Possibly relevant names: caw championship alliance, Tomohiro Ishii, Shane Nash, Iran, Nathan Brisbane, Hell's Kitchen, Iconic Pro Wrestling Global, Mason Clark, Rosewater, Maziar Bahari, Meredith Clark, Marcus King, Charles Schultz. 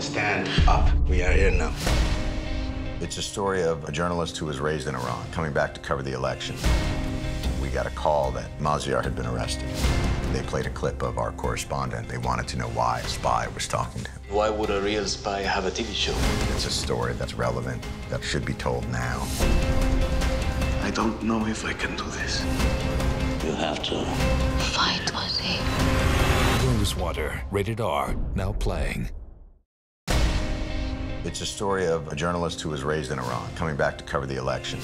Stand up. We are here now. It's a story of a journalist who was raised in Iran, coming back to cover the election. We got a call that Maziar had been arrested. They played a clip of our correspondent. They wanted to know why a spy was talking to him. Why would a real spy have a TV show? It's a story that's relevant, that should be told now. I don't know if I can do this. You have to fight, Mazi. Rosewater, rated R, now playing. It's a story of a journalist who was raised in Iran, coming back to cover the election.